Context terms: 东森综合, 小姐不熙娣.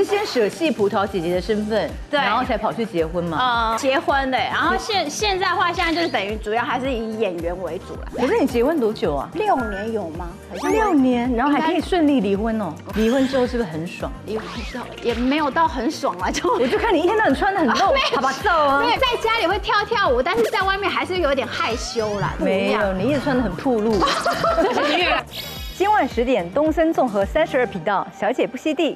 是先舍弃葡萄姐姐的身份，对，然后才跑去结婚嘛。结婚的，然后现在的话，现在就是等于主要还是以演员为主了。可是你结婚多久啊？6年有吗？好像6年，然后还可以顺利离婚哦。离婚之后是不是很爽？离婚之后也没有到很爽啊，就我就看你一天到晚穿的很露，好吧，皱啊。对，在家里会跳舞，但是在外面还是有点害羞啦。没有，你也穿的很暴露。今晚10点，东森综合32频道，《小姐不熙娣》。